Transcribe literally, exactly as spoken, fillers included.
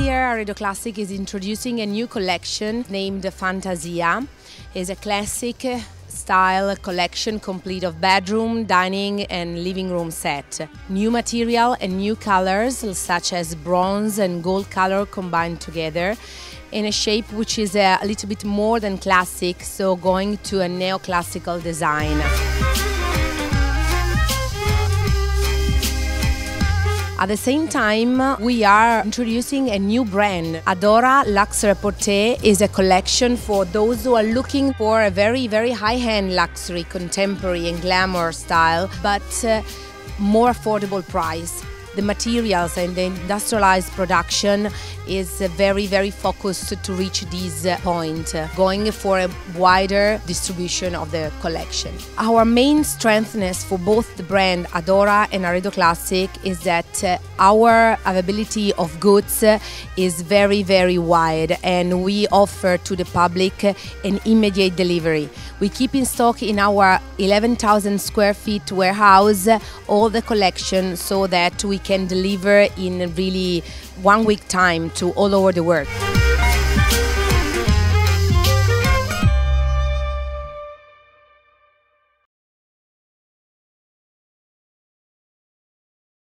year, Arredo Classic is introducing a new collection named Fantasia. It's a classic style collection complete of bedroom, dining and living room set. New material and new colors such as bronze and gold color combined together in a shape which is a little bit more than classic, so going to a neoclassical design. At the same time, we are introducing a new brand. Adora Luxe Reporte is a collection for those who are looking for a very, very high-end luxury, contemporary and glamour style, but uh, more affordable price. The materials and the industrialized production is very, very focused to reach this point, going for a wider distribution of the collection. Our main strengthness for both the brand Adora and Arredo Classic is that our availability of goods is very, very wide, and we offer to the public an immediate delivery. We keep in stock in our eleven thousand square feet warehouse all the collection, so that we can deliver in really one week time to all over the world.